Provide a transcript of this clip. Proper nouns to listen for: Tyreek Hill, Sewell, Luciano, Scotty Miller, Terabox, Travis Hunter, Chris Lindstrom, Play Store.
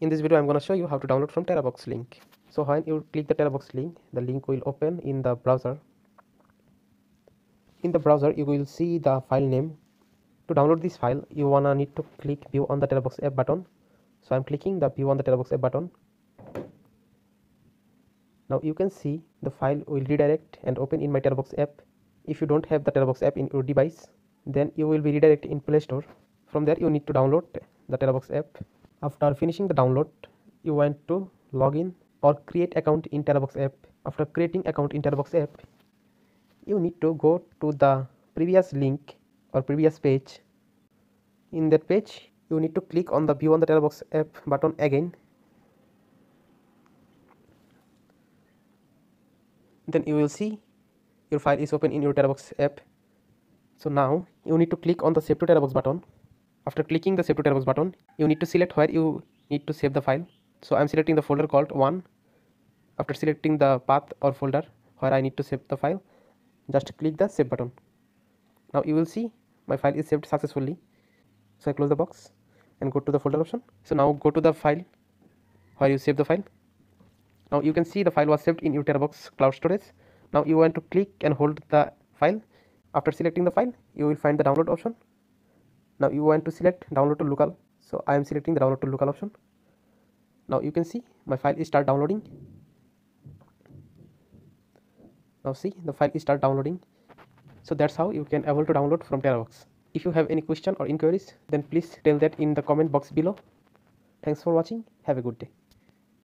In this video I'm gonna show you how to download from Terabox link. So when you click the Terabox link, the link will open in the browser. In the browser you will see the file name. To download this file you wanna need to click view on the Terabox app button. So I'm clicking the view on the Terabox app button. Now you can see the file will redirect and open in my Terabox app. If you don't have the Terabox app in your device, then you will be redirected in Play Store. From there you need to download the Terabox app. After finishing the download, you want to log in or create account in Terabox app. After creating account in Terabox app, you need to go to the previous link or previous page. In that page, you need to click on the view on the Terabox app button again. Then you will see your file is open in your Terabox app. So now you need to click on the save to Terabox button. After clicking the save to Terabox button, you need to select where you need to save the file. So I'm selecting the folder called 1. After selecting the path or folder where I need to save the file, just click the save button. Now you will see my file is saved successfully. So I close the box and go to the folder option. So now go to the file where you save the file. Now you can see the file was saved in your Terabox cloud storage. Now you want to click and hold the file. After selecting the file, you will find the download option. Now you want to select download to local. So I am selecting the download to local option. Now you can see my file is start downloading. Now see, the file is start downloading. So that's how you can able to download from Terabox. If you have any question or inquiries, then please tell that in the comment box below. Thanks for watching. Have a good day.